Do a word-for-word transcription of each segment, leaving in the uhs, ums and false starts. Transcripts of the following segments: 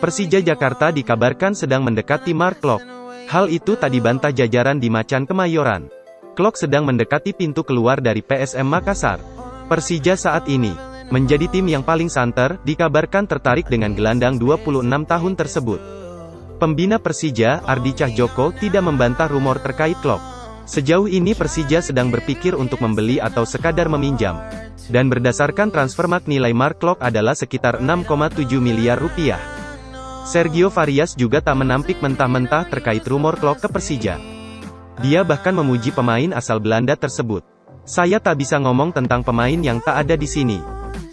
Persija Jakarta dikabarkan sedang mendekati Marc Klok. Hal itu tak dibantah jajaran di Macan Kemayoran. Klok sedang mendekati pintu keluar dari P S M Makassar. Persija saat ini menjadi tim yang paling santer, dikabarkan tertarik dengan gelandang dua puluh enam tahun tersebut. Pembina Persija, Ardy Cahjoko, tidak membantah rumor terkait Klok. Sejauh ini Persija sedang berpikir untuk membeli atau sekadar meminjam. Dan berdasarkan transfermarkt nilai Marc Klok adalah sekitar enam koma tujuh miliar rupiah. Sergio Farias juga tak menampik mentah-mentah terkait rumor Klok ke Persija. Dia bahkan memuji pemain asal Belanda tersebut. Saya tak bisa ngomong tentang pemain yang tak ada di sini.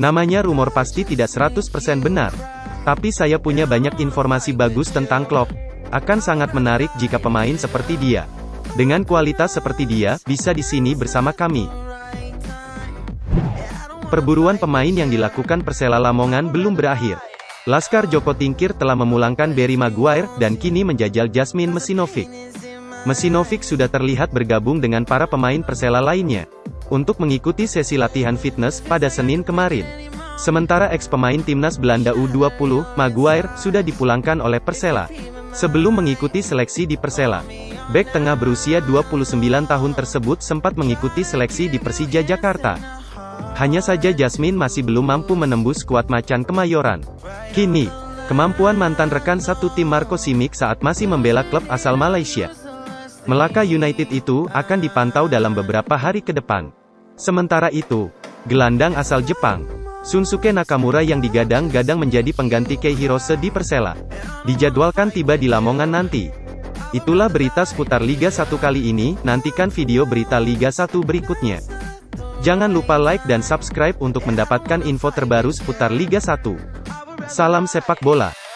Namanya rumor pasti tidak seratus persen benar. Tapi saya punya banyak informasi bagus tentang Klok. Akan sangat menarik jika pemain seperti dia. Dengan kualitas seperti dia, bisa di sini bersama kami. Perburuan pemain yang dilakukan Persela Lamongan belum berakhir. Laskar Joko Tingkir telah memulangkan Barry Maguire, dan kini menjajal Jasmin Mecinovic. Mecinovic sudah terlihat bergabung dengan para pemain Persela lainnya untuk mengikuti sesi latihan fitness pada Senin kemarin. Sementara eks-pemain timnas Belanda U dua puluh, Maguire, sudah dipulangkan oleh Persela sebelum mengikuti seleksi di Persela. Bek tengah berusia dua puluh sembilan tahun tersebut sempat mengikuti seleksi di Persija Jakarta. Hanya saja Jasmin masih belum mampu menembus skuad Macan Kemayoran. Kini, kemampuan mantan rekan satu tim Marco Simic saat masih membela klub asal Malaysia, Melaka United itu, akan dipantau dalam beberapa hari ke depan. Sementara itu, gelandang asal Jepang, Sunsuke Nakamura yang digadang-gadang menjadi pengganti Kei Hirose di Persela, dijadwalkan tiba di Lamongan nanti. Itulah berita seputar Liga satu kali ini, nantikan video berita Liga satu berikutnya. Jangan lupa like dan subscribe untuk mendapatkan info terbaru seputar Liga satu. Salam sepak bola.